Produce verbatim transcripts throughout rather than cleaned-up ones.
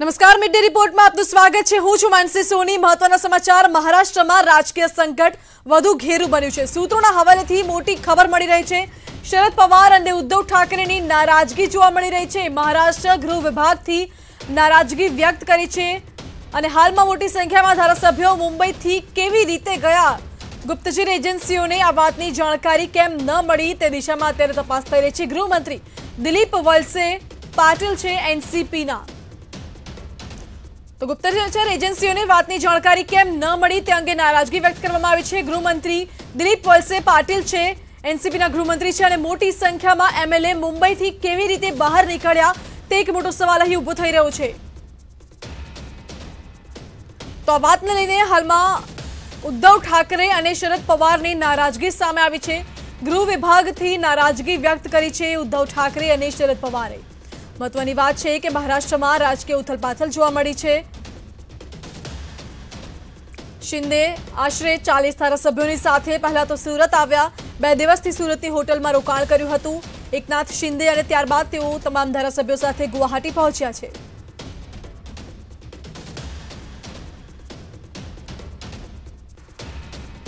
नमस्कार mid day report में आपનું સ્વાગત છે હું છું માનસી સોની મહત્વના સમાચાર મહારાષ્ટ્રમાં રાજકીય સંકટ વધુ ઘેરું બન્યું છે સૂત્રોના હવાલેથી મોટી ખબર મળી રહી છે શરદ પવાર અને ઉદ્ધવ ઠાકરેની નારાજગી જોવા મળી રહી છે મહારાષ્ટ્ર ગૃહ વિભાગથી નારાજગી વ્યક્ત કરી છે અને હાલમાં મોટી સંખ્યામાં ધારાસભ્યો મુંબઈથી કેવી રીતે ગયા ગુપ્તચર એજન્સીઓને આ વાતની જાણકારી કેમ ન મળી તે દિશામાં અત્યારે તપાસ થઈ રહી છે ગૃહમંત્રી દિલીપ વલસે પાટીલ છે એનસીપીના तो गुप्तचर एजेंसीओने वातनी जाणकारी केम न मळी ते अंगे नाराजगी व्यक्त करवामां आवी छे गृहमंत्री दिलीप वळसे पाटील छे एनसीपीना गृहमंत्री छे अने मोटी संख्यामां एमएलए मुंबईथी केवी रीते बहार नीकळ्या ते एक मोटो सवाल अहीं ऊभो थई रह्यो छे तो आ वातने लईने हालमां उद्धव ठाकरे अने शरद पवारनी नाराजगी सामे आवी छे गृह विभागथी नाराजगी व्यक्त करी छे उद्धव ठाकरे अने शरद पवारे महत्वनी बात छे के महाराष्ट्र में राजकीय उथलपाथल जोवा मळी छे शिंदे आश्रे चालीस धारासभ्योनी साथे पहला तो सूरत आव्या बे दिवसथी सूरतनी होटलमां रोकाण कर्युं हतुं एकनाथ शिंदे अने त्यारबाद तेओ तमाम धारासभ्यो साथे गुवाहाटी पहोंच्या छे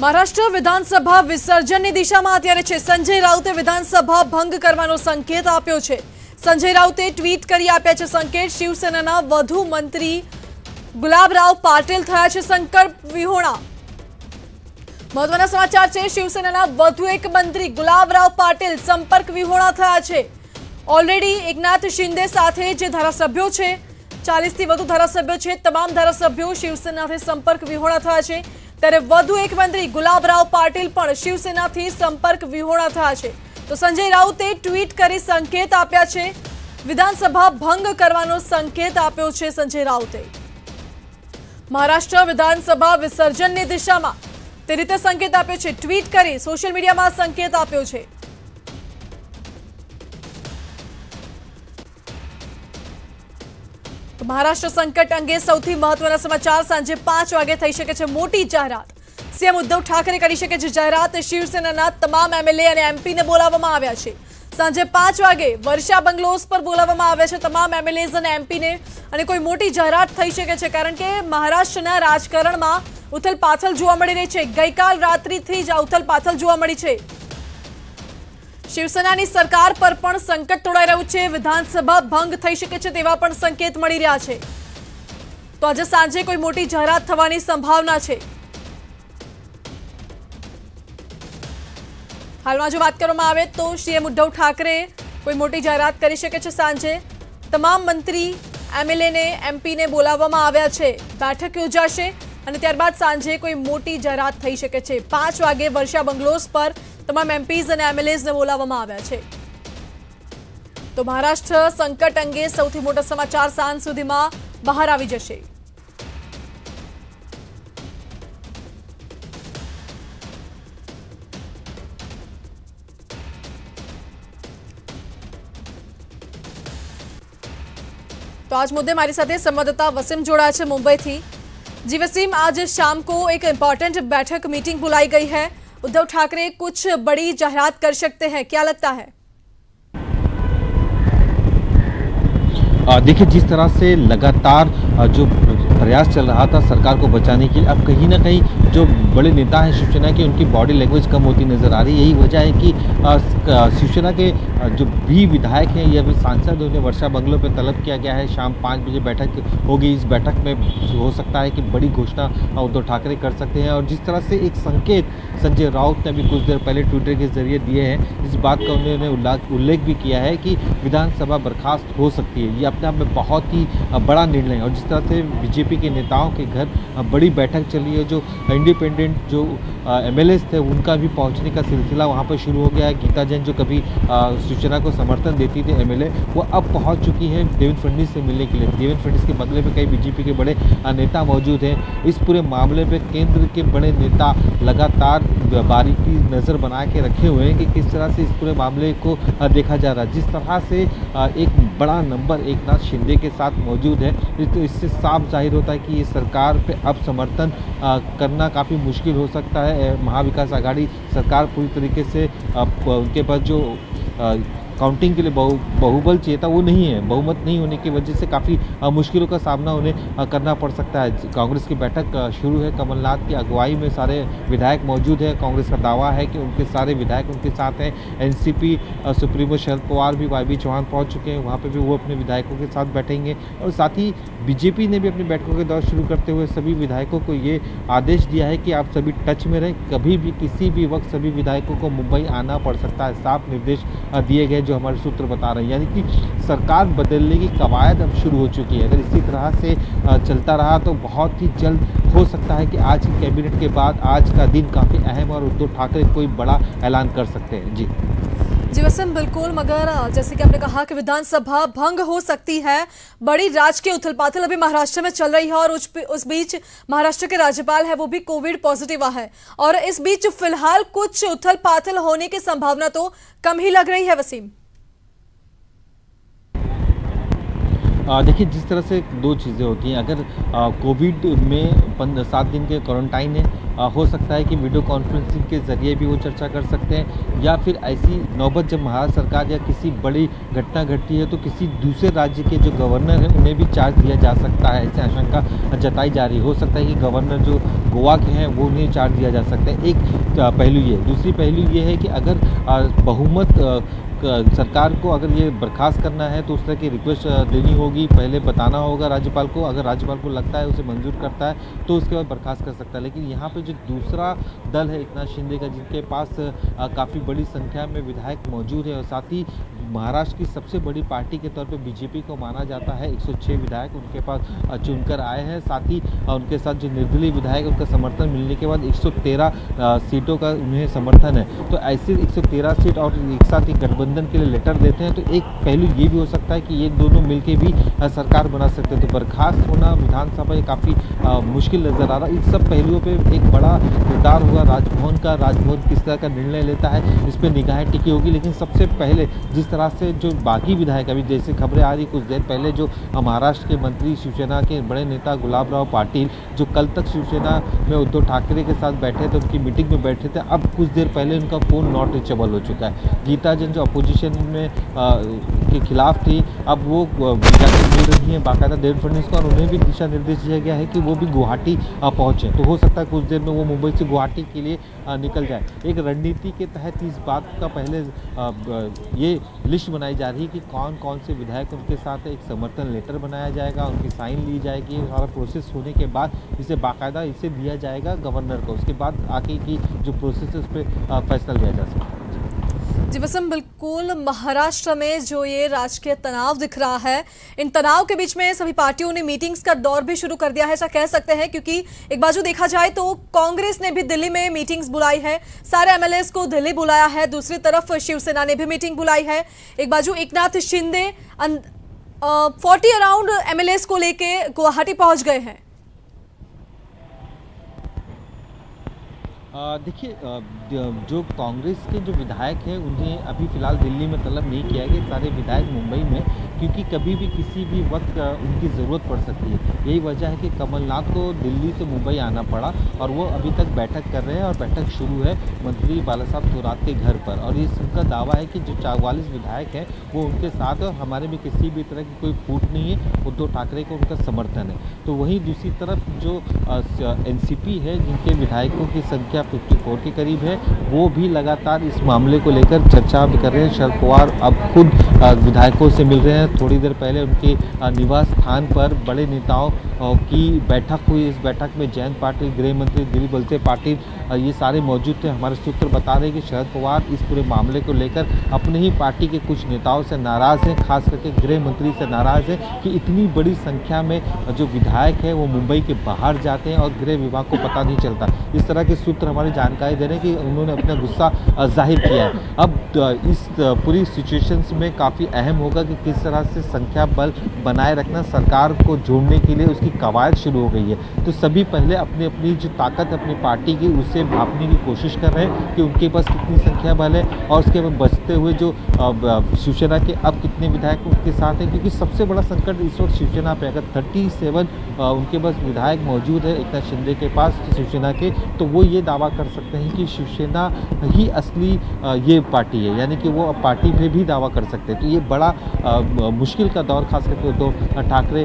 महाराष्ट्र विधानसभा विसर्जननी दिशामां अत्यारे छे संजय राउते विधानसभा भंग करवानो संकेत आप्यो छे संजय राउते ट्वीट करी आप्या छे संकेत शिवसेनाना वधु मंत्री गुलाबराव पाटील थया छे संकट विहोणा महत्वना समाचार छे शिवसेनाना वधु एक मंत्री गुलाबराव पाटील संपर्क विहोणा थया छे ऑलरेडी एकनाथ शिंदे साथे जे धारासभ्यो छे चालीस थी वधु धारासभ्यो छे तमाम धारासभ्यो शिवसेनाथी संपर्क विहोणा थया छे त्यारे वधु एक मंत्री गुलाबराव पाटील पण शिवसेनाथी संपर्क विहोणा थया छे तो संजय राउते ट्वीट करी संकेत आप्या छे विधानसभा भंग करवानो संकेत आप्यो छे संजय राउते महाराष्ट्र विधानसभा विसर्जन ने दिशा में ते रीते संकेत आप्यो छे ट्वीट करी सोशल मीडिया में संकेत आप्यो छे तो महाराष्ट्र संकट अंगे सौथी महत्वना समाचार सांजे पांच वागे थई शके छे मोटी जाहरात सीएम उद्धव ठाकरे करी शके छे जाहरात शिवसेनाना तमाम एमएलए अने एमपी ने बोलाववामां આવ્યા છે સાંજે પાંચ વાગે વર્ષા બંગલોઝ પર બોલાવવામાં આવ્યા છે તમામ એમએલએસ અને એમપી ને અને કોઈ મોટી જાહેરાત થઈ શકે છે કારણ કે મહારાષ્ટ્રના રાજકારણમાં ઉથલપાથલ જોવા મળી રહી છે ગઈકાલ રાત્રિથી જ ઉથલપાથલ જોવા મળી છે શિવસેનાની સરકાર પર પણ સંકટ તોડાઈ રહ્યું છે વિધાનસભા ભંગ થઈ શકે છે તેવા પણ સંકેત મળી રહ્યા છે તો આજે સાંજે કોઈ મોટી જાહેરાત થવાની સંભાવના છે हाल में जो बात करवामां आवे तो सीएम उद्धव ठाकरे कोई मोटी जाहरात करी शके छे सांजे तमाम मंत्री एमएलए ने एमपी ने बोलाववामां આવ્યા છે बैठक યોજાશે અને ત્યારબાદ સાંજે કોઈ મોટી જાહેરાત થઈ શકે છે પાંચ વાગે વર્ષા બંગલોઝ પર તમામ એમપીઝ અને એમએલએસ ને બોલાવવામાં આવ્યા છે તો મહારાષ્ટ્ર સંકટ અંગે સૌથી મોટો સમાચાર સાંજ સુધીમાં બહાર આવી જશે तो आज मुद्दे हमारे साथ संवाददाता वसीम जोड़ा है मुंबई थी जी वसीम आज शाम को एक इम्पोर्टेंट बैठक मीटिंग बुलाई गई है उद्धव ठाकरे कुछ बड़ी जाहरात कर सकते हैं क्या लगता है देखिए जिस तरह से लगातार जो प्रयास चल रहा था सरकार को बचाने के लिए अब कहीं ना कहीं जो बड़े नेता हैं शिवसेना के उनकी बॉडी लैंग्वेज कम होती नज़र आ रही है यही वजह है कि शिवसेना के जो भी विधायक हैं या फिर सांसद उन्हें वर्षा बंगलों पर तलब किया गया है शाम पाँच बजे बैठक होगी इस बैठक में हो सकता है कि बड़ी घोषणा उद्धव ठाकरे कर सकते हैं और जिस तरह से एक संकेत संजय राउत ने अभी कुछ देर पहले ट्विटर के जरिए दिए हैं इस बात का उन्होंने उल्लेख भी किया है कि विधानसभा बर्खास्त हो सकती है अपने आप में बहुत ही बड़ा निर्णय और जिस तरह से बीजेपी के नेताओं के घर बड़ी बैठक चली है जो इंडिपेंडेंट जो एमएलएस थे उनका भी पहुंचने का सिलसिला वहां पर शुरू हो गया है गीता जैन जो कभी सूचना को समर्थन देती थी एमएलए वो अब पहुंच चुकी हैं देवेंद्र फडणवीस से मिलने के लिए देवेंद्र फडणवीस के बंगले में कई बीजेपी के बड़े नेता मौजूद हैं इस पूरे मामले पर केंद्र के बड़े नेता लगातार बारीकी नज़र बना के रखे हुए हैं कि किस तरह से इस पूरे मामले को देखा जा रहा है जिस तरह से एक बड़ा नंबर एक नाथ शिंदे के साथ मौजूद है तो इससे साफ जाहिर होता है कि ये सरकार पे अब समर्थन करना काफ़ी मुश्किल हो सकता है महाविकास आघाड़ी सरकार पूरी तरीके से उनके पास जो काउंटिंग के लिए बहु बहुबल चाहिए था, वो नहीं है। बहुमत नहीं होने की वजह से काफ़ी मुश्किलों का सामना उन्हें करना पड़ सकता है। कांग्रेस की बैठक शुरू है, कमलनाथ की अगुवाई में सारे विधायक मौजूद हैं। कांग्रेस का दावा है कि उनके सारे विधायक उनके साथ हैं। एनसीपी सुप्रीमो शरद पवार भी वाई बी चौहान पहुँच चुके हैं, वहाँ पर भी वो अपने विधायकों के साथ बैठेंगे। और साथ ही बीजेपी ने भी अपनी बैठकों के दौर शुरू करते हुए सभी विधायकों को ये आदेश दिया है कि आप सभी टच में रहें, कभी भी किसी भी वक्त सभी विधायकों को मुंबई आना पड़ सकता है। साफ निर्देश दिए गए जो हमारे सूत्र बता रहे हैं, यानी कि सरकार बदलने की कवायद अब शुरू हो चुकी है। अगर इसी तरह से चलता रहा तो बहुत ही जल्द हो सकता है कि आज की कैबिनेट के बाद आज का दिन काफ़ी अहम और उद्धव ठाकरे कोई बड़ा ऐलान कर सकते हैं। जी जी वसीम, बिल्कुल। मगर जैसे कि आपने कहा कि विधानसभा भंग हो सकती है, बड़ी राजकीय उथल पाथल अभी महाराष्ट्र में चल रही है और उस बीच महाराष्ट्र के राज्यपाल है वो भी कोविड पॉजिटिव है, और इस बीच फिलहाल कुछ उथल पाथल होने की संभावना तो कम ही लग रही है। वसीम देखिए, जिस तरह से दो चीज़ें होती हैं, अगर कोविड में पंद्रह सात दिन के क्वारंटाइन है, हो सकता है कि वीडियो कॉन्फ्रेंसिंग के ज़रिए भी वो चर्चा कर सकते हैं, या फिर ऐसी नौबत जब महाराष्ट्र सरकार या किसी बड़ी घटना घटती है तो किसी दूसरे राज्य के जो गवर्नर हैं उन्हें भी चार्ज दिया जा सकता है, ऐसी आशंका जताई जा रही है। हो सकता है कि गवर्नर जो गोवा के हैं वो उन्हें चार्ज दिया जा सकता है। एक पहलू ये। दूसरी पहलू ये है कि अगर बहुमत सरकार को अगर ये बर्खास्त करना है तो उस तरह की रिक्वेस्ट देनी होगी, पहले बताना होगा राज्यपाल को। अगर राज्यपाल को लगता है उसे मंजूर करता है तो उसके बाद बर्खास्त कर सकता है। लेकिन यहाँ पे जो दूसरा दल है एकनाथ शिंदे का, जिनके पास काफ़ी बड़ी संख्या में विधायक मौजूद है, और साथ ही महाराष्ट्र की सबसे बड़ी पार्टी के तौर पे बीजेपी को माना जाता है, एक सौ छह विधायक उनके पास चुनकर आए हैं। साथ ही उनके साथ जो निर्दलीय विधायक उनका समर्थन मिलने के बाद एक सौ तेरह सीटों का उन्हें समर्थन है। तो ऐसे एक सौ तेरह सीट और एक साथ ही गठबंधन के लिए लेटर देते हैं, तो एक पहलू ये भी हो सकता है कि ये दोनों मिलकर भी सरकार बना सकते हैं। तो बर्खास्त होना विधानसभा ये काफ़ी मुश्किल नज़र आ रहा है। इन सब पहलुओं पर एक बड़ा किरदार हुआ राजभवन का, राजभवन किस तरह का निर्णय लेता है इस पर निगाहें टिकी होगी। लेकिन सबसे पहले जिस तरह से जो बाकी विधायक अभी जैसे खबरें आ रही कुछ देर पहले, जो महाराष्ट्र के मंत्री शिवसेना के बड़े नेता गुलाबराव पाटिल जो कल तक शिवसेना में उद्धव ठाकरे के साथ बैठे थे, उनकी मीटिंग में बैठे थे, अब कुछ देर पहले उनका फ़ोन नॉट रीचेबल हो चुका है। गीता जैन जो अपोजिशन में आ, के खिलाफ थी, अब वो मिल रही हैं बाकायदा देवेंद्र फडणवीस को, और उन्हें भी दिशा निर्देश दिया गया है कि वो भी गुवाहाटी पहुँचें। तो हो सकता है कुछ देर में वो मुंबई से गुवाहाटी के लिए निकल जाए। एक रणनीति के तहत इस बात का पहले ये लिस्ट बनाई जा रही है कि कौन कौन से विधायक उनके साथ, एक समर्थन लेटर बनाया जाएगा, उनकी साइन ली जाएगी, सारा प्रोसेस होने के बाद इसे बाकायदा इसे दिया जाएगा गवर्नर को, उसके बाद आगे की जो प्रोसेस है उस पर फैसला लिया जा सकता है। जी वसम, बिल्कुल। महाराष्ट्र में जो ये राजकीय तनाव दिख रहा है, इन तनाव के बीच में सभी पार्टियों ने मीटिंग्स का दौर भी शुरू कर दिया है, ऐसा कह सकते हैं, क्योंकि एक बाजू देखा जाए तो कांग्रेस ने भी दिल्ली में मीटिंग्स बुलाई है, सारे एमएलएस को दिल्ली बुलाया है, दूसरी तरफ शिवसेना ने भी मीटिंग बुलाई है। एक बाजू Eknath Shinde forty around MLAs को लेके गुवाहाटी पहुँच गए हैं। देखिए, जो कांग्रेस के जो विधायक हैं उन्हें अभी फ़िलहाल दिल्ली में तलब नहीं किया गया, सारे विधायक मुंबई में, क्योंकि कभी भी किसी भी वक्त उनकी ज़रूरत पड़ सकती है। यही वजह है कि कमलनाथ को दिल्ली से मुंबई आना पड़ा, और वो अभी तक बैठक कर रहे हैं और बैठक शुरू है मंत्री बाला साहब थोरात के घर पर। और ये सबका दावा है कि जो चौवालीस विधायक हैं वो उनके साथ है, और हमारे में किसी भी तरह की कोई फूट नहीं है, उद्धव ठाकरे को उनका समर्थन है। तो वहीं दूसरी तरफ जो एन सी पी है, जिनके विधायकों की संख्या चौवन के करीब है, वो भी लगातार इस मामले को लेकर चर्चा भी कर रहे हैं। शरद पवार अब खुद विधायकों से मिल रहे हैं। थोड़ी देर पहले उनके निवास स्थान पर बड़े नेताओं की बैठक हुई, इस बैठक में जयंत पाटिल, गृह मंत्री दिलीप वलसे पाटिल, ये सारे मौजूद थे। हमारे सूत्र बता रहे हैं कि शरद पवार इस पूरे मामले को लेकर अपने ही पार्टी के कुछ नेताओं से नाराज़ हैं, खास करके गृह मंत्री से नाराज़ हैं कि इतनी बड़ी संख्या में जो विधायक है वो मुंबई के बाहर जाते हैं और गृह विभाग को पता नहीं चलता। इस तरह के सूत्र हमारी जानकारी दे रहे हैं कि उन्होंने अपना गुस्सा जाहिर किया है। अब इस पूरी सिचुएशंस में काफ़ी अहम होगा कि किस तरह से संख्या बल बनाए रखना सरकार को जोड़ने के लिए उसकी कवायद शुरू हो गई है। तो सभी पहले अपनी अपनी जो ताकत अपनी पार्टी की उससे भागने की कोशिश कर रहे हैं कि उनके पास कितनी संख्या बल है और उसके बाद बचते हुए जो शिवसेना के अब कितने विधायक उनके साथ हैं, क्योंकि सबसे बड़ा संकट इस वक्त शिवसेना पर अगर थर्टी सेवन उनके पास विधायक मौजूद है एकनाथ शिंदे के पास शिवसेना के, तो वो ये दावा कर सकते हैं कि शिवसेना ही असली ये पार्टी है, यानी कि वो अब पार्टी पे भी दावा कर सकते हैं। तो ये बड़ा आ, मुश्किल का दौर खास करके तो ठाकरे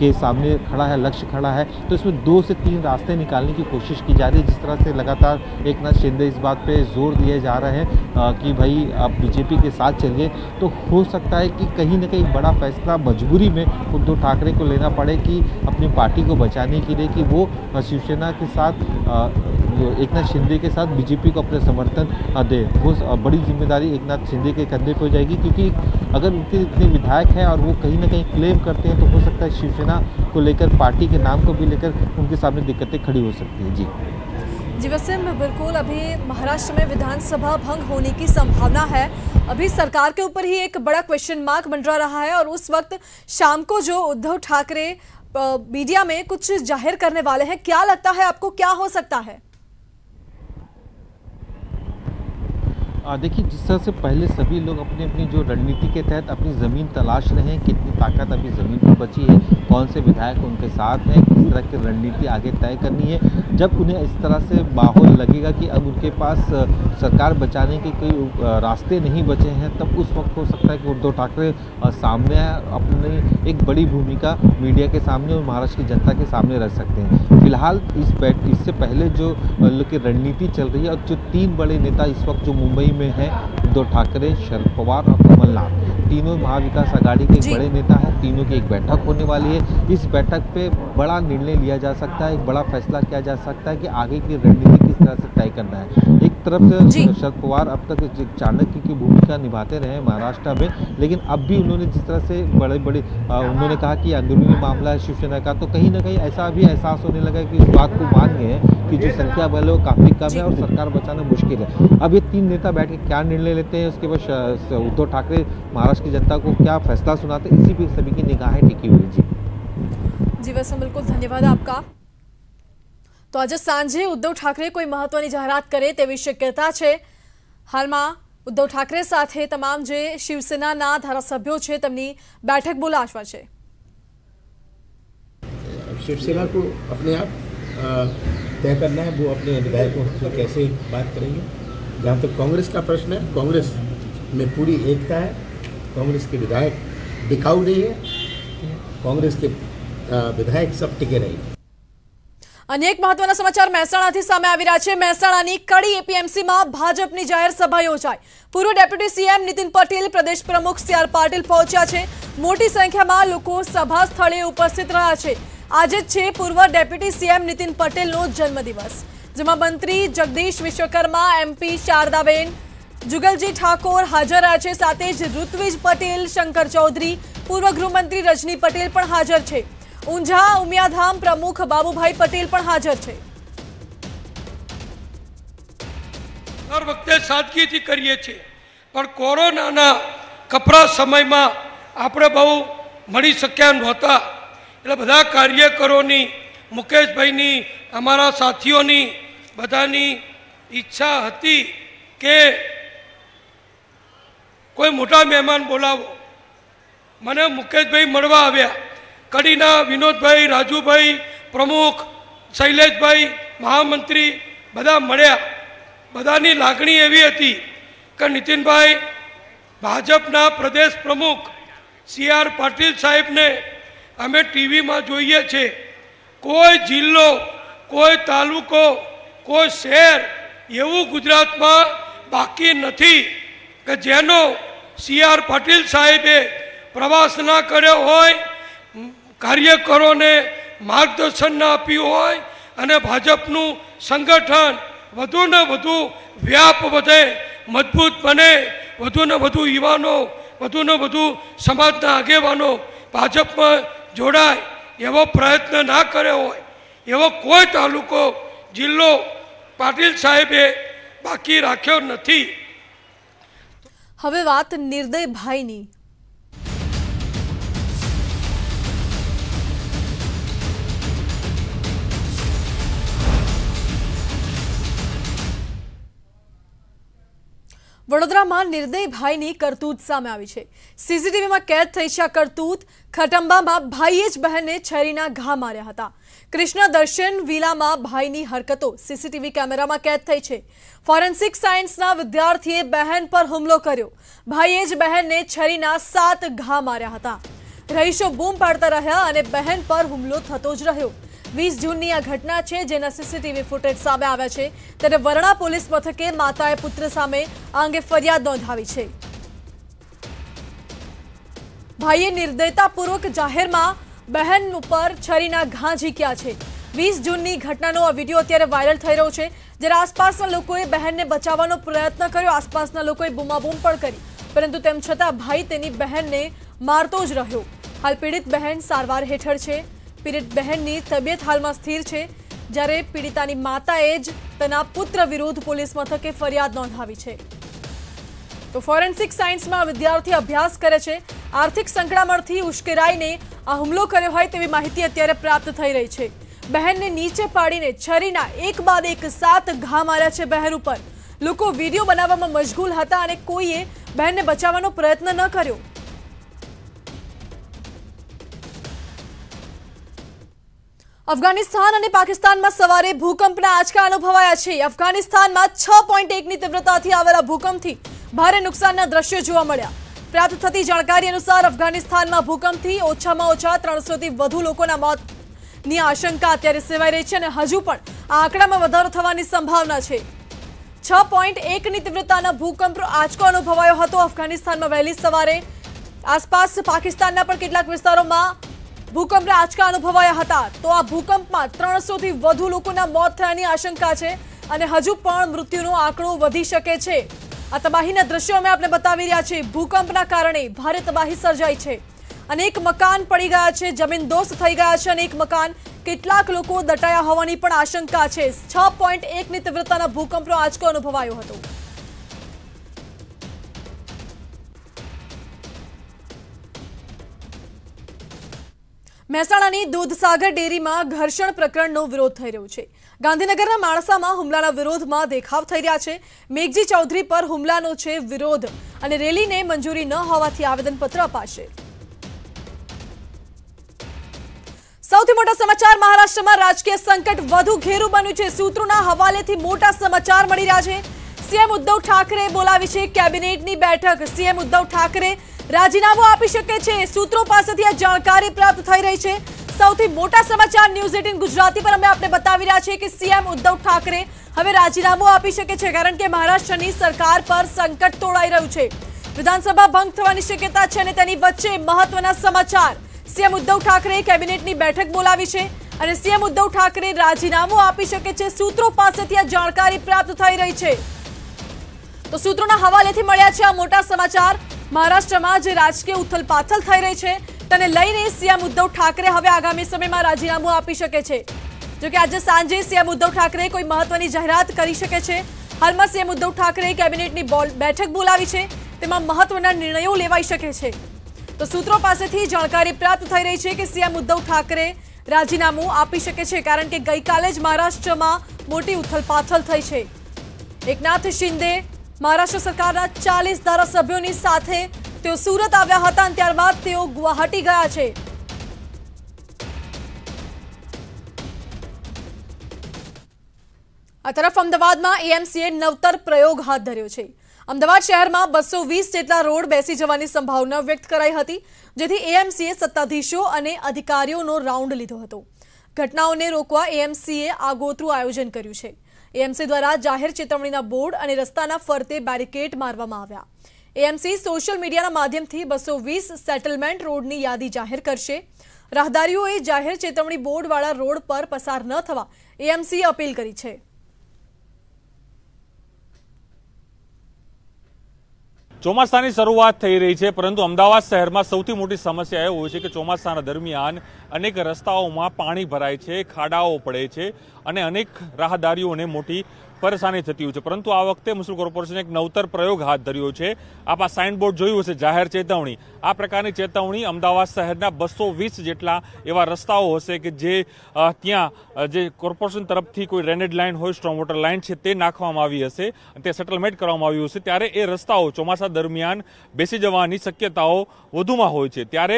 के सामने खड़ा है, लक्ष्य खड़ा है। तो इसमें दो से तीन रास्ते निकालने की कोशिश की जा रही है, जिस तरह से लगातार एकनाथ शिंदे इस बात पे जोर दिए जा रहे हैं आ, कि भाई आप बीजेपी के साथ चलिए, तो हो सकता है कि कहीं ना कहीं बड़ा फैसला मजबूरी में उद्धव ठाकरे को लेना पड़े कि अपनी पार्टी को बचाने के लिए कि वो शिवसेना के साथ आ, एकनाथ शिंदे के साथ बीजेपी को अपना समर्थन दे। वो बड़ी जिम्मेदारी एकनाथ शिंदे के कंधे पे हो जाएगी, क्योंकि अगर उनके इतने विधायक हैं और वो कहीं ना कहीं क्लेम करते हैं तो हो सकता है शिवसेना को लेकर पार्टी के नाम को भी लेकर उनके सामने दिक्कतें खड़ी हो सकती हैं। जी जी वसीम, बिल्कुल अभी महाराष्ट्र में विधानसभा भंग होने की संभावना है। अभी सरकार के ऊपर ही एक बड़ा क्वेश्चन मार्क मंडरा रहा है और उस वक्त शाम को जो उद्धव ठाकरे मीडिया में कुछ जाहिर करने वाले हैं, क्या लगता है आपको क्या हो सकता है? देखिए, जिस तरह से पहले सभी लोग अपने अपनी जो रणनीति के तहत अपनी ज़मीन तलाश रहे हैं, कितनी ताकत अभी ज़मीन पर बची है, कौन से विधायक उनके साथ हैं, किस तरह की रणनीति आगे तय करनी है। जब उन्हें इस तरह से माहौल लगेगा कि अब उनके पास सरकार बचाने के कोई रास्ते नहीं बचे हैं, तब उस वक्त हो सकता है कि उद्धव ठाकरे सामने अपनी एक बड़ी भूमिका मीडिया के सामने और महाराष्ट्र की जनता के सामने रख सकते हैं। फिलहाल इस बैठ इससे पहले जो की रणनीति चल रही है और जो तीन बड़े नेता इस वक्त जो मुंबई में है, उद्धव ठाकरे, शरद पवार और कमलनाथ, तीनों महाविकास आघाड़ी के बड़े नेता हैं, तीनों की एक बैठक होने वाली है। इस बैठक पे बड़ा निर्णय लिया जा सकता है, एक बड़ा फैसला किया जा सकता है कि आगे की रणनीति किस तरह से तय करना है। एक तरफ से शरद पवार अब तक चाणक्य की भूमिका निभाते रहे महाराष्ट्र में, लेकिन अब भी उन्होंने जिस तरह से बड़े बड़े उन्होंने कहा कि अंदरूनी मामला है शिवसेना का, तो कहीं ना कहीं ऐसा भी एहसास होने लगा कि इस बात को मान गए हैं कि जो संख्या बल है वो काफ़ी कम है और सरकार बचाना मुश्किल है। अब ये तीन नेता बैठ के क्या निर्णय लेते हैं, उसके बाद उद्धव ठाकरे महाराष्ट्र की जनता को क्या फैसला सुनाते हैं, इसी पे सभी की निगाहें टिकी हुई। जी जी वसम, बिल्कुल धन्यवाद आपका। તો આજે સાંજે ઉદ્ધવ ઠાકરે કોઈ મહત્વની જાહેરાત કરે તેવી શક્યતા છે। હાલમાં ઉદ્ધવ ઠાકરે સાથે તમામ જે શિવસેનાના ધારાસભ્યો છે તેમની બેઠક બોલાવવા છે। શિવસેના કો અપને આપ तय करना है, वो अपने विधायकों से कैसे बात करेंगे। जहाँ तक कांग्रेस का प्रश्न है, कांग्रेस में पूरी एकता है, कांग्रेस के विधायक दिखाऊ नहीं है, कांग्रेस के विधायक सब टिके रहेंगे। अनेक महत्वना समाचार મહેસાણાથી સામે આવી રહ્યા છે। મહેસાણાની કડી એપીએમસીમાં ભાજપની જાહેર સભા યોજાઈ। પૂર્વ ડેપ્યુટી સીએમ નીતિન પટેલ, પ્રદેશ પ્રમુખ સીઆર પાટીલ પહોંચ્યા છે। મોટી સંખ્યામાં લોકો સભા સ્થળે ઉપસ્થિત રહ્યા છે। આજે છે પૂર્વ ડેપ્યુટી સીએમ નીતિન પટેલનો જન્મદિવસ, જેમાં મંત્રી જગદીશ વિશ્વકર્મા, એમપી શારદાબેન જુગલજી ઠાકોર હાજર રહ્યા છે। સાથે જ ઋત્વિજ પટેલ, શંકર ચૌધરી, પૂર્વ ગૃહમંત્રી રજની પટેલ પણ હાજર છે। ઊંઝા ઉમિયાધામ પ્રમુખ બાબુભાઈ પટેલ પણ હાજર છે। દર વખતે સાદગીથી કરીએ છીએ, પણ કોરોનાના કપરા સમયમાં આપણે બહુ મળી શક્યા નહોતા, એટલે બધા કાર્યકરોની, મુકેશભાઈની, અમારા સાથીઓની બધાની ઈચ્છા હતી કે કોઈ મોટા મહેમાન બોલાવો। મને મુકેશભાઈ મળવા આવ્યા, કડીના વિનોદભાઈ, રાજુભાઈ પ્રમુખ, શૈલેષભાઈ મહામંત્રી બધા મળ્યા। બધાની લાગણી એવી હતી કે નીતિનભાઈ ભાજપના પ્રદેશ પ્રમુખ સી આર પાટીલ સાહેબને અમે ટીવીમાં જોઈએ છે, કોઈ જિલ્લો, કોઈ તાલુકો, કોઈ શહેર એવું ગુજરાતમાં બાકી નથી કે જેનો સી આર પાટીલ સાહેબે પ્રવાસ ના કર્યો હોય, કાર્યકરોને માર્ગદર્શન ના આપ્યું હોય અને ભાજપનું સંગઠન વધુ ને વધુ વ્યાપ વધે, મજબૂત બને, વધુ ને વધુ યુવાનો, વધુ ને વધુ સમાજના આગેવાનો ભાજપમાં જોડાય એવો પ્રયત્ન ના કર્યો હોય, એવો કોઈ તાલુકો, જિલ્લો પાટીલ સાહેબે બાકી રાખ્યો નથી। હવે વાત નિર્દયભાઈની। વડોદરામાં નિર્દય ભાઈની કરતૂત સામે આવી છે। સીસીટીવીમાં કેદ થઈ છે કરતૂત। ખટંબામાં ભાઈએ જ બહેનને છરીના ઘા માર્યા હતા। કૃષ્ણ દર્શન વિલામાં ભાઈની હરકતો સીસીટીવી કેમેરામાં કેદ થઈ છે। ફોરેન્સિક સાયન્સના વિદ્યાર્થીએ બહેન પર હુમલો કર્યો। ભાઈએ જ બહેનને છરીના સાત ઘા માર્યા હતા। રહીશો બૂમ પાડતા રહ્યા અને બહેન પર હુમલો થતો જ રહ્યો। વીસ જૂનની આ ઘટના છે જેના સીસીટીવી ફૂટેજ સામે આવ્યા છે। ત્યારે વરણા પોલીસ મથકે માતાએ પુત્ર સામે આ અંગે ફરિયાદ નોંધાવી છે। ભાઈએ નિર્દયતાપૂર્વક જાહેરમાં બહેન ઉપર છરીના ઘા ઝીક્યા છે। વીસ જૂનની ઘટનાનો આ વિડીયો અત્યારે વાયરલ થઈ રહ્યો છે। જ્યારે આસપાસના લોકોએ બહેનને બચાવવાનો પ્રયત્ન કર્યો, આસપાસના લોકોએ બૂમાબૂમ પણ કરી, પરંતુ તેમ છતાં ભાઈ તેની બહેનને મારતો જ રહ્યો। હાલ પીડિત બહેન સારવાર હેઠળ છે। પીડિત બહેનની તબિયત હાલમાં સ્થિર છે। જ્યારે પીડિતાની માતાએ જ તેના પુત્ર વિરુદ્ધ પોલીસ મથકે ફરિયાદ નોંધાવી છે। તો ફોરેન્સિક સાયન્સમાં વિદ્યાર્થી અભ્યાસ કરે છે। આર્થિક સંકળામણથી ઉશ્કેરાઈને આ હુમલો કર્યો હોય તેવી માહિતી અત્યારે પ્રાપ્ત થઈ રહી છે। બહેનને નીચે પાડીને છરીના એક બાદ એક સાત ઘા માર્યા છે બહેન ઉપર। લોકો વિડીયો બનાવવામાં મશગુલ હતા અને કોઈએ બહેનને બચાવવાનો પ્રયત્ન ન કર્યો। अफगानिस्तान और पाकिस्तान में सवारे भूकंपना आंचका अनुभवाया है। अफगानिस्तान में छह पॉइंट एक की तीव्रता थी आवेला भूकंप थी भारे नुकसान दृश्य जोवा मळ्या। प्राप्त थती जानकारी अनुसार अफगानिस्तान में भूकंप थी ओछामां ओछा त्रणसो थी वधु लोकोना मौतनी आशंका अत्यारे सेवाई रही है। हजू पण आ आंकड़ामां वधारो थवानी संभावना है। छह पॉइंट एक की तीव्रतानो भूकंप आंचको अनुभवायो हतो अफगानिस्तान में वहेली सवारे। आसपास पाकिस्तानना पण केटलाक विस्तारोमां भूकंपना आंचका अनुभवाया हता। तो आ भूकंपमां त्रणसो थी वधु लोकोना मौत थयानी आशंका छे अने हजू पण मृत्युनो आंकड़ो वधी शके छे। आ तबाहीना दृश्यो अमे आपने बतावी रह्या छे। भूकंपना कारणे भारे तबाही सर्जाई छे। अनेक मकान पड़ी गया है, जमीनदोस्त थई गया है। अनेक मकान केटलाक लोको दटाया होवानी पण आशंका छे। छह पॉइंट एक नी तीव्रताना भूकंपनो आंचको अनुभवायो हतो। મહેસાણાની દૂધસાગર ડેરીમાં ઘર્ષણ પ્રકરણનો વિરોધ થઈ રહ્યો છે। ગાંધીનગરના માણસામાં હુમલાના વિરોધમાં દેખાવ થઈ રહ્યા છે। મેઘજી ચૌધરી પર હુમલાનો છે વિરોધ અને રેલીને મંજૂરી ન હોવાથી આવેદનપત્ર અપાશે। સૌથી મોટા સમાચાર મહારાષ્ટ્રમાં રાજકીય સંકટ વધુ ઘેરું બન્યું છે। સૂત્રોના હવાલેથી મોટા સમાચાર મળી રહ્યા છે। સીએમ ઉદ્ધવ ઠાકરે બોલાવી છે કેબિનેટની બેઠક। સીએમ ઉદ્ધવ ઠાકરે राजीनामु आपी शके छे। सूत्रों पासेथी आ जानकारी प्राप्त थई रही छे। सौथी मोटा समाचार न्यूज अठारह गुजराती पर अमे आपने बतावी रह्या छे के सीएम उद्धव ठाकरे हवे राजीनामु आपी शके छे, कारण के महाराष्ट्रनी सरकार पर संकट तोड़ाई रह्युं छे। विधानसभा भंग थवानी शक्यता छे अने तेनी वच्चे महत्वना समाचार। सीएम उद्धव ठाकरे केबिनेटनी बेठक बोलावी छे अने सीएम उद्धव ठाकरे राजीनामु आपी शके छे। सूत्रों पासेथी आ जानकारी प्राप्त थई रही छे। तो सूत्रोना हवालेथी मळ्या छे आ मोटा समाचार। महाराष्ट्र में जो राजकीय उथलपाथल थई रही है तेने लईने सीएम उद्धव ठाकरे हवे आगामी समय में राजीनामु आपी शके छे। जो कि आज सांजे सीएम उद्धव ठाकरे कोई महत्वनी जाहेरात करी शके छे। हाल में सीएम उद्धव ठाकरे केबिनेटनी बैठक बोलावी छे, तेमां महत्वना निर्णयो लेवाई शके छे। तो सूत्रों पासेथी जानकारी प्राप्त थई रही है कि सीएम उद्धव ठाकरे राजीनामु आपी शके छे, कारण के गई काले ज महाराष्ट्र में मोटी उथलपाथल थई छे। एकनाथ शिंदे महाराष्ट्र सरकारना चालीस धारासभ्योनी साथे तेओ सूरत आव्या हता अने त्यारबाद तेओ गुवाहाटी गया छे। आ तरफ अमदावादमां एएमसीए नवतर प्रयोग हाथ धर्यो छे। अमदावाद शहरमां बसो वीस जेटला रोड बेसी जवानी संभावना व्यक्त कराई हती, जेथी एएमसीए सत्ताधीशो अने अधिकारीओनो राउंड लीधो हतो। घटनाओने रोकवा एएमसीए आगोतरू आयोजन कर्युं छे। एएमसी द्वारा जाहिर चेतवणीना बोर्ड अने रस्ताना फरते बेरिकेड मारवामां આવ્યા। एएमसी सोशल मीडियाना माध्यमथी बसो वीस सेटलमेंट रोडनी यादी जाहिर करशे। રાહદારીઓએ જાહેર ચેતવણી બોર્ડવાળા રોડ પર પસાર ન થવા એએમસીએ અપીલ કરી છે। ચોમાસાની શરૂઆત થઈ રહી છે, પરંતુ અમદાવાદ શહેરમાં સૌથી મોટી સમસ્યા એ હોય છે કે ચોમાસાના દરમિયાન અનેક રસ્તાઓમાં પાણી ભરાય છે, ખાડાઓ પડે છે અને અનેક રાહદારીઓને મોટી परेशानी थती होय छे। परंतु आ वखते मुस्लिम कोर्पोरेशने एक नवतर प्रयोग हाथ धर्यो छे। आप आ साइन बोर्ड जोयुं हशे, जाहेर चेतवणी। आ प्रकारनी चेतवणी अमदावाद शहेरना बसो वीस जेटला एवा रस्ताओ हशे के जे त्यां जे कोर्पोरेशन तरफथी कोई ड्रेनेज लाइन होय, स्ट्रोम वोटर लाइन छे ते नाखवामां आवी हशे, ते सेटलमेंट करवामां आव्युं हशे। त्यारे ए रस्ताओ ચોમાસા दरमियान बेसी जवानी शक्यताओ वधुमां होय छे। त्यारे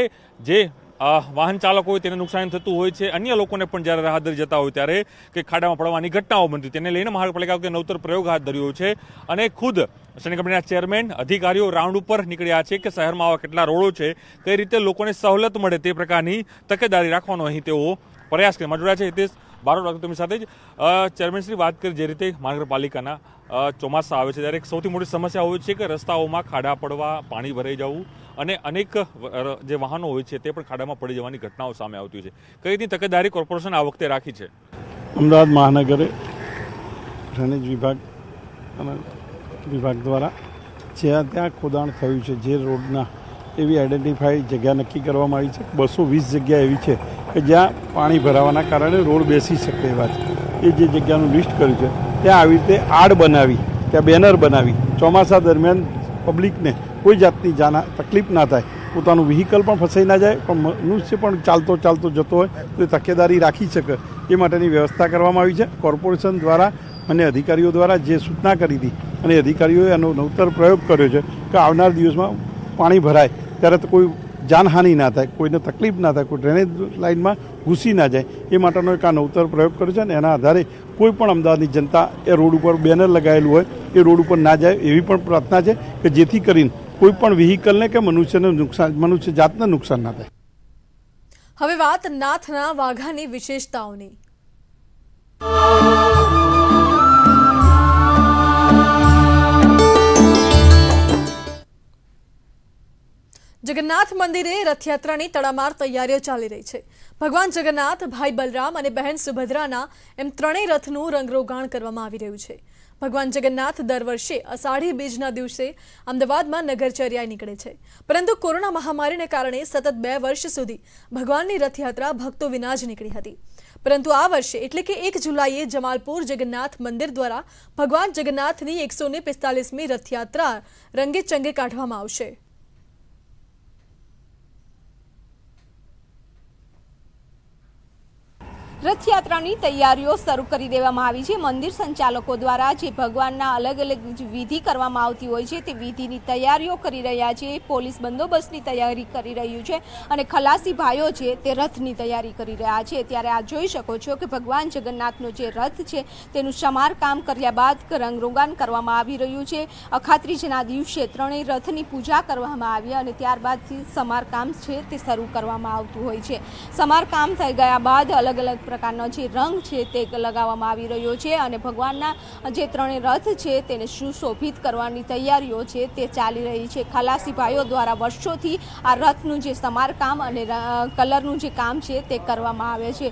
जे वाहन चालकोए तेने नुकसान थतुं होय छे, अन्य लोकोने पण ज्यारे राहदरी जता होय त्यारे के खाडामां पडवानी घटनाओ बनती, तेने लईने महानगरपालिकाए नवतर प्रयोग हाथ धर्यो छे। अने खुद शहर कंपनीना चेरमेन अधिकारीओ राउंड पर निकळ्या छे के शहेरमां आवा केटला रोडो छे, कई रीते लोकोने सवलत मळे ते प्रकारनी तकेदारी राखवानो अहीं तेओ प्रयास करे। मजूरा छे हितेश बारोट तमी साथे ज चेरमेन श्री वात करी जे रीते महानगरपालिकाना ચોમાસા આવે છે ત્યારે એક સૌથી મોટી સમસ્યા હોય છે કે રસ્તાઓમાં ખાડા પડવા, પાણી ભરાઈ જવું અને અનેક જે વાહનો હોય છે તે પણ ખાડામાં પડી જવાની ઘટનાઓ સામે આવતી છે। કઈ રીતની તકેદારી કોર્પોરેશન આ વખતે રાખી છે? અમદાવાદ મહાનગરે ડ્રેનેજ વિભાગ અને વિભાગ દ્વારા જ્યાં ત્યાં ખોદાણ થયું છે, જે રોડના એવી આઈડેન્ટિફાઈ જગ્યા નક્કી કરવામાં આવી છે, બસો વીસ જગ્યા એવી છે કે જ્યાં પાણી ભરાવાના કારણે રોડ બેસી શકે એવા છે। એ જે જગ્યાનું લિસ્ટ કર્યું છે ત્યાં આવી રીતે આડ બનાવી, ત્યાં બેનર બનાવી ચોમાસા દરમિયાન પબ્લિકને કોઈ જાતની જાના તકલીફ ના થાય, પોતાનું વ્હીકલ પણ ફસાઈ ના જાય, પણ મનુષ્ય પણ ચાલતો ચાલતો જતો હોય તો તકેદારી રાખી શકે એ માટેની વ્યવસ્થા કરવામાં આવી છે। કોર્પોરેશન દ્વારા અને અધિકારીઓ દ્વારા જે સૂચના કરી હતી અને અધિકારીઓએ આનો નવતર પ્રયોગ કર્યો છે કે આવનાર દિવસમાં પાણી ભરાય ત્યારે તો કોઈ જાનહાનિ ના થાય, કોઈને તકલીફ ના થાય, કોઈ ડ્રેનેજ લાઇનમાં ઘૂસી ના જાય એ માટેનો એક આ નવતર પ્રયોગ કર્યો છે અને એના આધારે કોઈ પણ અમદાવાદની જનતા એ રોડ ઉપર બેનર લગાવેલું હોય એ રોડ ઉપર ના જાય એવી પણ પ્રાર્થના છે કે જેથી કરીને કોઈ પણ વ્હીકલને કે મનુષ્યને નુકસાન, મનુષ્ય જાતને નુકસાન ના થાય। હવે વાત નાથના વાઘાની વિશેષતાઓની। जगन्नाथ मंदिरे रथयात्रानी तड़ामार तैयारीओ चाली रही है। भगवान जगन्नाथ, भाई बलराम और बहन सुभद्राना एम त्रणेय रथनुं रंगरोगाण करवामां आवी रह्युं छे। भगवान जगन्नाथ दर वर्षे आषाढ़ी बीजना दिवसे अमदावादमां नगरचर्याए निकळे छे, परंतु कोरोना महामारीने कारणे सतत बे वर्ष सुधी भगवाननी रथयात्रा भक्तो विना ज निकळी हती। परंतु आ वर्षे एटले के एक जुलाईए जमालपुर जगन्नाथ मंदिर द्वारा भगवान जगन्नाथनी एक सौ पिस्तालीसमी रथयात्रा रंगे चंगे काढवामां आवशे। रथयात्रानी तैयारीओ शुरू करी देवामां आवी छे। मंदिर संचालकों द्वारा जे भगवानना अलग अलग विधि करवामां आवती होय छे ते विधिनी तैयारीओ करी रह्या छे। पोलीस बंदोबस्तनी तैयारी करी रह्युं छे अने खलासी भाईओ छे ते रथनी तैयारी करी रह्या छे। त्यारे आ जोई शको छो के भगवान जगन्नाथनो जे रथ छे तेनुं समारकाम कर्या बाद रंगरोगान करवामां आवी रह्युं छे। अखात्रीजना दिवसे त्रणेय रथनी पूजा करवामां आवी अने त्यारबादथी समारकाम छे ते शरू करवामां आवतुं होय छे। समारकाम थई गया बाद अलग अलग प्रकारनो जे रंग छे ते लगावामां आवी रह्यो छे अने भगवानना जे त्रणेय रथ छे तेने सुशोभित करवानी तैयारीओ छे ते चाली रही छे। खलासी भाईओ द्वारा वर्षोथी आ रथनुं जे समारकाम अने कलरनुं जे काम छे ते करवामां आवे छे।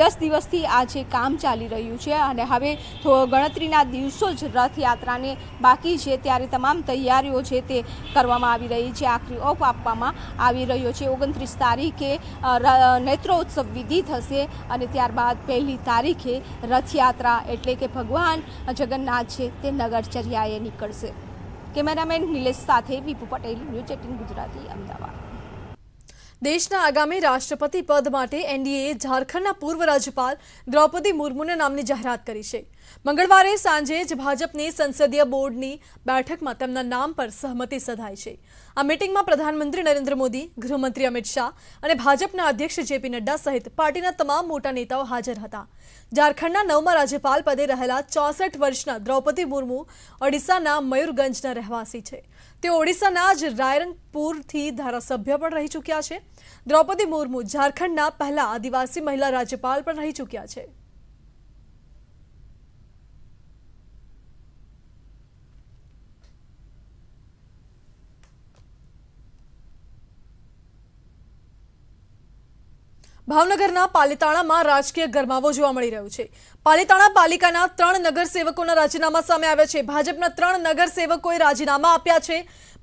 दस दिवसथी आ जे काम चाली रह्युं छे अने हवे गणतरीना दिवसो ज रथयात्राने बाकी छे त्यारे तमाम तैयारीओ छे ते करवामां आवी रही छे। आखरी ओप आपवामां आवी रह्यो छे। ઓગણત્રીસ તારીखे નેત્રોત્સવ વિધિ થશે અને ત્યારબાદ પહેલી તારીખે રથયાત્રા એટલે કે ભગવાન જગન્નાથ છે તે નગરચર્યાએ નીકળશે। કેમેરામેન નિલેશ સાથે વિપુ પટેલ, ન્યૂઝ એટીન ગુજરાતી, અમદાવાદ। દેશના આગામી રાષ્ટ્રપતિ પદ માટે એનડીએ ઝારખંડના પૂર્વ રાજ્યપાલ દ્રૌપદી મુર્મુના નામની જાહેરાત કરી છે। મંગળવારે સાંજે જ ભાજપની સંસદીય બોર્ડની બેઠકમાં તેમના નામ પર સહમતિ સધાઈ છે। આ મીટિંગમાં પ્રધાનમંત્રી નરેન્દ્ર મોદી, ગૃહમંત્રી અમિત શાહ અને ભાજપના અધ્યક્ષ જેપી નડ્ડા સહિત પાર્ટીના તમામ મોટા નેતાઓ હાજર હતા। ઝારખંડના નવમા રાજ્યપાલ પદે રહેલા ચોસઠ વર્ષના દ્રૌપદી મુર્મુ ઓડિશાના મયુરગંજના રહેવાસી છે। તે ઓડિશાના જ રાયરનપુરથી ધારાસભ્ય પણ રહી ચૂક્યા છે। द्रौपदी मुर्मू झारखंडना पहला आदिवासी महिला राज्यपाल पर रही चुक्या छे। ભાવનગરના પાલીતાણામાં રાજકીય ગરમાવો જોવા મળી રહ્યો છે। પાલીતાણા પાલિકાના ત્રણ નગરસેવકોના રાજીનામા સામે આવ્યા છે। ભાજપના ત્રણ નગરસેવકોએ રાજીનામા આપ્યા છે।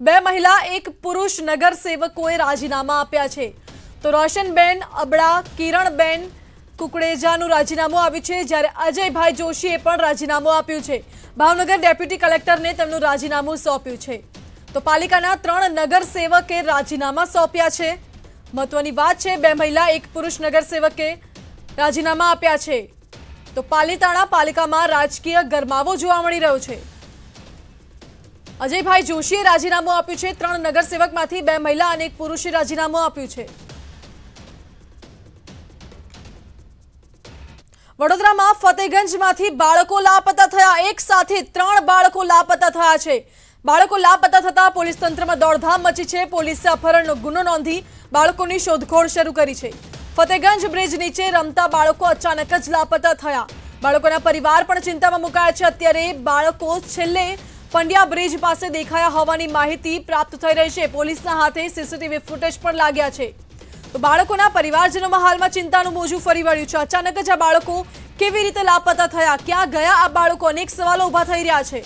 બે મહિલા એક પુરુષ નગરસેવકોએ રાજીનામા આપ્યા છે। તો રોશનબેન અબડા, કિરણબેન કુકડેજાનું રાજીનામું આવ્યું છે જ્યારે અજયભાઈ જોશીએ પણ રાજીનામું આપ્યું છે। ભાવનગર ડેપ્યુટી કલેક્ટરને તેમનું રાજીનામું સોંપ્યું છે તો પાલિકાના ત્રણ નગરસેવકે રાજીનામા સોંપ્યા છે। મહત્વની વાત છે બે મહિલા એક પુરુષ નગરસેવકે રાજીનામા આપ્યા છે તો પાલીતાણા પાલિકામાં રાજકીય ગરમાવો જોવા મળી રહ્યો છે। અજયભાઈ જોશીએ રાજીનામું આપ્યું છે। ત્રણ નગરસેવકમાંથી બે મહિલા અને એક પુરુષે રાજીનામું આપ્યું છે। વડોદરામાં ફતેગંજમાંથી બાળકો લાપતા થયા। એક સાથે ત્રણ બાળકો લાપતા થયા છે। બાળકો લાપતા થતા પોલીસ તંત્રમાં દોડધામ મચી છે। પોલીસે અપહરણનો ગુનો નોંધી બાળકોની શોધખોળ શરૂ કરી છે। ફતેગંજ બ્રિજ નીચે રમતા બાળકો અચાનક જ લાપતા થયા। બાળકોના પરિવાર પણ ચિંતામાં મુકાયા છે। અત્યારે બાળકો છેલ્લે પંડ્યા બ્રિજ પાસે દેખાયા હોવાની માહિતી પ્રાપ્ત થઈ રહી છે। પોલીસના હાથે સીસીટીવી ફૂટેજ પણ લાગ્યા છે। તો બાળકોના પરિવારજનોમાં હાલમાં ચિંતાનું મોજું ફરી વળ્યું છે। અચાનક જ આ બાળકો કેવી રીતે લાપતા થયા, ક્યાં ગયા આ બાળકો, અનેક સવાલો ઊભા થઈ રહ્યા છે।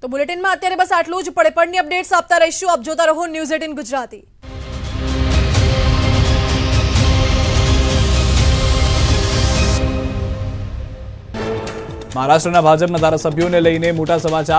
તો બુલેટિનમાં અત્યારે બસ આટલું જ। પડે પડની અપડેટ્સ આપતા રહીશું। આપ જોતા રહો ન્યૂઝ એટીન ગુજરાતી। महाराष्ट्र भाजपा धारासभ्यों ने लईने मोटा समाचार।